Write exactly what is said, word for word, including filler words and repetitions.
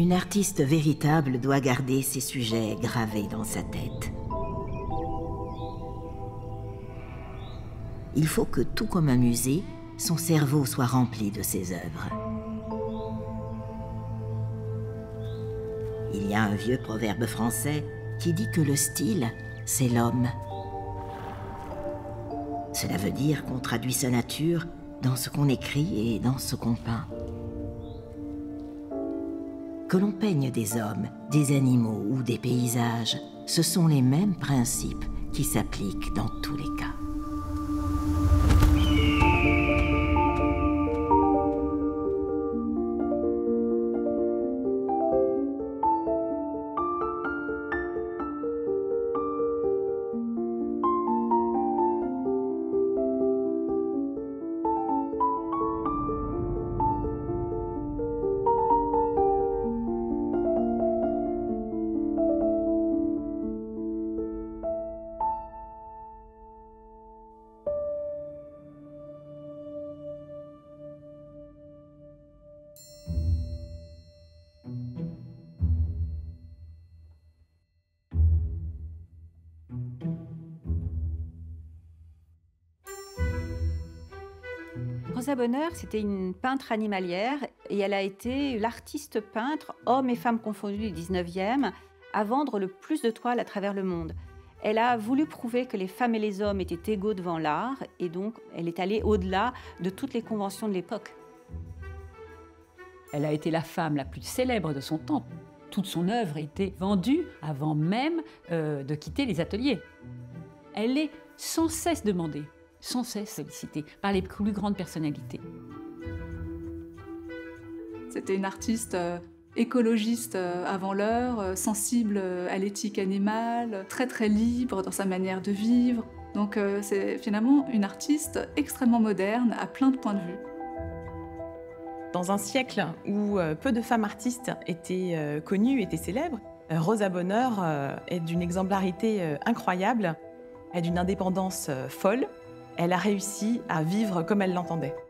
Une artiste véritable doit garder ses sujets gravés dans sa tête. Il faut que, tout comme un musée, son cerveau soit rempli de ses œuvres. Il y a un vieux proverbe français qui dit que le style, c'est l'homme. Cela veut dire qu'on traduit sa nature dans ce qu'on écrit et dans ce qu'on peint. Que l'on peigne des hommes, des animaux ou des paysages, ce sont les mêmes principes qui s'appliquent dans tous les cas. Rosa Bonheur, c'était une peintre animalière et elle a été l'artiste peintre, hommes et femmes confondus du dix-neuvième, à vendre le plus de toiles à travers le monde. Elle a voulu prouver que les femmes et les hommes étaient égaux devant l'art et donc elle est allée au-delà de toutes les conventions de l'époque. Elle a été la femme la plus célèbre de son temps. Toute son œuvre était vendue avant même euh, de quitter les ateliers. Elle est sans cesse demandée, sans cesse sollicitée par les plus grandes personnalités. C'était une artiste euh, écologiste euh, avant l'heure, euh, sensible euh, à l'éthique animale, très très libre dans sa manière de vivre. Donc euh, c'est finalement une artiste extrêmement moderne à plein de points de vue. Dans un siècle où euh, peu de femmes artistes étaient euh, connues, étaient célèbres, euh, Rosa Bonheur euh, est d'une exemplarité euh, incroyable, est d'une indépendance euh, folle. Elle a réussi à vivre comme elle l'entendait.